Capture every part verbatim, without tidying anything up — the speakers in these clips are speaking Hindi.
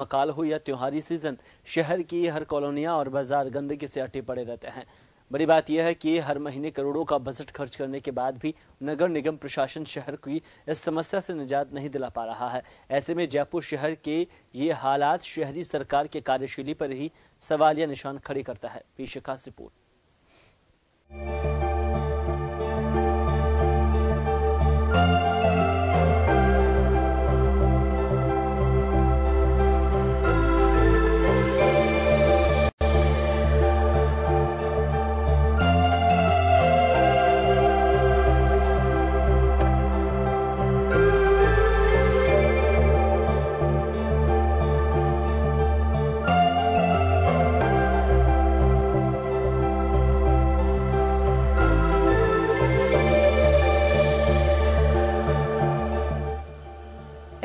मकाल हो या त्योहारी सीजन, शहर की हर कॉलोनियां और बाजार गंदगी से अटे पड़े रहते हैं। बड़ी बात यह है कि हर महीने करोड़ों का बजट खर्च करने के बाद भी नगर निगम प्रशासन शहर की इस समस्या से निजात नहीं दिला पा रहा है। ऐसे में जयपुर शहर के ये हालात शहरी सरकार के कार्यशैली पर ही सवालिया निशान खड़े करता है। पेश खास रिपोर्ट।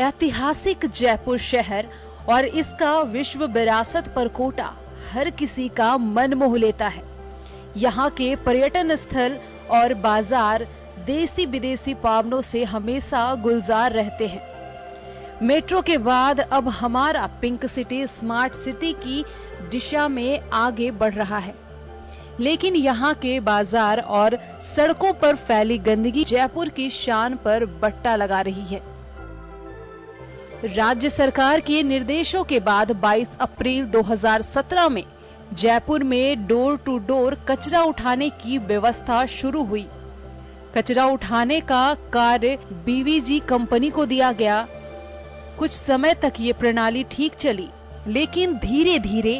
ऐतिहासिक जयपुर शहर और इसका विश्व विरासत पर कोटा हर किसी का मन मोह लेता है। यहाँ के पर्यटन स्थल और बाजार देसी विदेशी पावनों से हमेशा गुलजार रहते हैं। मेट्रो के बाद अब हमारा पिंक सिटी स्मार्ट सिटी की दिशा में आगे बढ़ रहा है, लेकिन यहाँ के बाजार और सड़कों पर फैली गंदगी जयपुर की शान पर बट्टा लगा रही है। राज्य सरकार के निर्देशों के बाद बाईस अप्रैल दो हज़ार सत्रह में जयपुर में डोर टू डोर कचरा उठाने की व्यवस्था शुरू हुई। कचरा उठाने का कार्य बीवीजी कंपनी को दिया गया। कुछ समय तक ये प्रणाली ठीक चली, लेकिन धीरे धीरे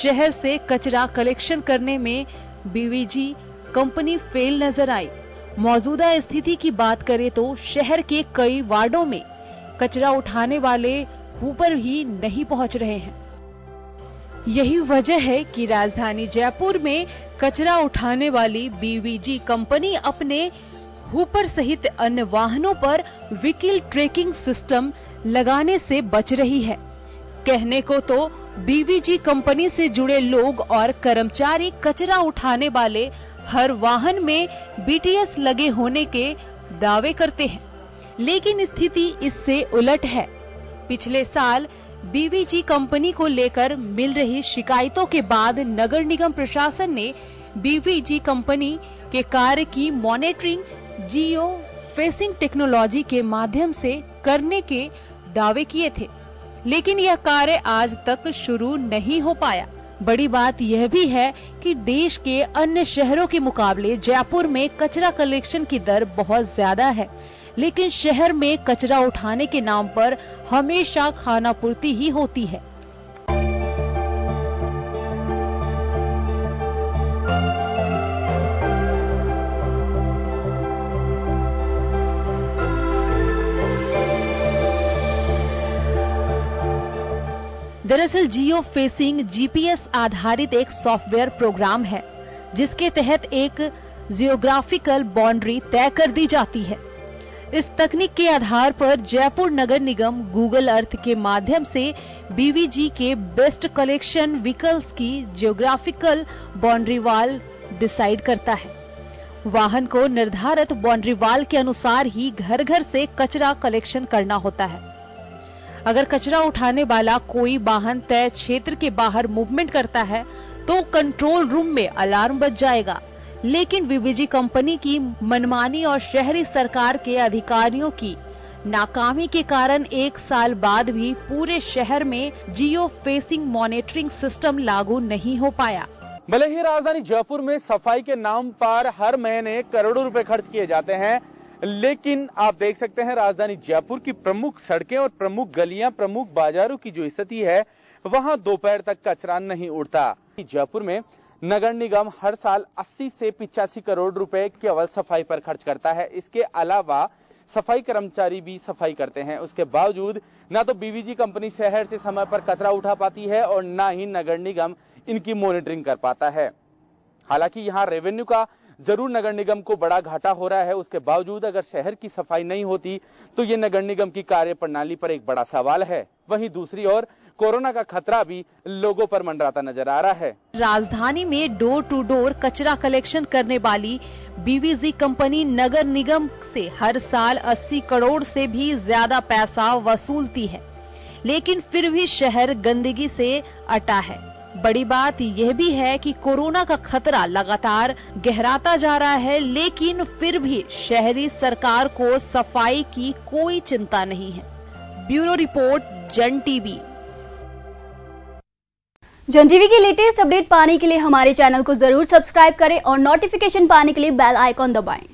शहर से कचरा कलेक्शन करने में बीवीजी कंपनी फेल नजर आई। मौजूदा स्थिति की बात करें तो शहर के कई वार्डों में कचरा उठाने वाले ऊपर ही नहीं पहुंच रहे हैं। यही वजह है कि राजधानी जयपुर में कचरा उठाने वाली बीवीजी कंपनी अपने हूपर सहित अन्य वाहनों पर व्हीकल ट्रैकिंग सिस्टम लगाने से बच रही है। कहने को तो बीवीजी कंपनी से जुड़े लोग और कर्मचारी कचरा उठाने वाले हर वाहन में बीटीएस लगे होने के दावे करते हैं, लेकिन स्थिति इससे उलट है। पिछले साल बीवीजी कंपनी को लेकर मिल रही शिकायतों के बाद नगर निगम प्रशासन ने बीवीजी कंपनी के कार्य की मॉनिटरिंग जियो फेसिंग टेक्नोलॉजी के माध्यम से करने के दावे किए थे, लेकिन यह कार्य आज तक शुरू नहीं हो पाया। बड़ी बात यह भी है कि देश के अन्य शहरों के मुकाबले जयपुर में कचरा कलेक्शन की दर बहुत ज्यादा है, लेकिन शहर में कचरा उठाने के नाम पर हमेशा खानापूर्ति ही होती है। दरअसल जियो फेसिंग जीपीएस आधारित एक सॉफ्टवेयर प्रोग्राम है, जिसके तहत एक जियोग्राफिकल बाउंड्री तय कर दी जाती है। इस तकनीक के आधार पर जयपुर नगर निगम गूगल अर्थ के माध्यम से बीवीजी के बेस्ट कलेक्शन व्हीकल्स की जियोग्राफिकल बाउंड्री वाल डिसाइड करता है। वाहन को निर्धारित बाउंड्री वाल के अनुसार ही घर घर से कचरा कलेक्शन करना होता है। अगर कचरा उठाने वाला कोई वाहन तय क्षेत्र के बाहर मूवमेंट करता है तो कंट्रोल रूम में अलार्म बज जाएगा, लेकिन बीवीजी कंपनी की मनमानी और शहरी सरकार के अधिकारियों की नाकामी के कारण एक साल बाद भी पूरे शहर में जियो फेसिंग मॉनिटरिंग सिस्टम लागू नहीं हो पाया। भले ही राजधानी जयपुर में सफाई के नाम पर हर महीने करोड़ों रुपए खर्च किए जाते हैं, लेकिन आप देख सकते हैं राजधानी जयपुर की प्रमुख सड़कें और प्रमुख गलियां, प्रमुख बाजारों की जो स्थिति है वहाँ दोपहर तक कचरा नहीं उड़ता। जयपुर में नगर निगम हर साल अस्सी से पचासी करोड़ रुपए केवल सफाई पर खर्च करता है। इसके अलावा सफाई कर्मचारी भी सफाई करते हैं। उसके बावजूद ना तो बीवीजी कंपनी शहर से समय पर कचरा उठा पाती है और ना ही नगर निगम इनकी मॉनिटरिंग कर पाता है। हालांकि यहाँ रेवेन्यू का जरूर नगर निगम को बड़ा घाटा हो रहा है, उसके बावजूद अगर शहर की सफाई नहीं होती तो ये नगर निगम की कार्य प्रणाली पर एक बड़ा सवाल है। वहीं दूसरी ओर कोरोना का खतरा भी लोगों पर मंडराता नजर आ रहा है। राजधानी में डोर टू डोर कचरा कलेक्शन करने वाली बीवीजी कंपनी नगर निगम से हर साल अस्सी करोड़ से भी ज्यादा पैसा वसूलती है, लेकिन फिर भी शहर गंदगी से अटा है। बड़ी बात यह भी है कि कोरोना का खतरा लगातार गहराता जा रहा है, लेकिन फिर भी शहरी सरकार को सफाई की कोई चिंता नहीं है। Bureau report, Jan TV. Jan TV की लेटेस्ट अपडेट पाने के लिए हमारे चैनल को जरूर सब्सक्राइब करें और नोटिफिकेशन पाने के लिए बेल आइकॉन दबाएं।